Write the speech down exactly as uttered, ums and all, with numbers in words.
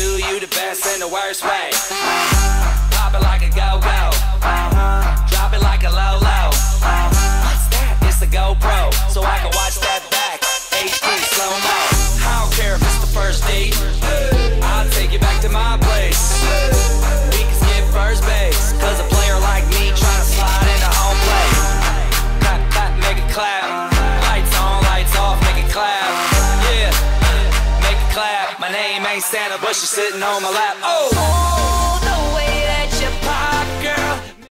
do you the best in the worst way. Uh-huh. Pop it like a go-go. Uh-huh. Drop it like a low-low. Uh-huh. What's that? It's the GoPro, so I can watch that back. H D slow-mo. I don't care if it's the first date. I'll take you back to my place. We can skip first base, cause a player like me tryna slide into home plate. Clap, clap, make it clap. Lights on, lights off, make it clap. Yeah, make it clap. My name ain't Santa, but she's sitting on my lap. Oh!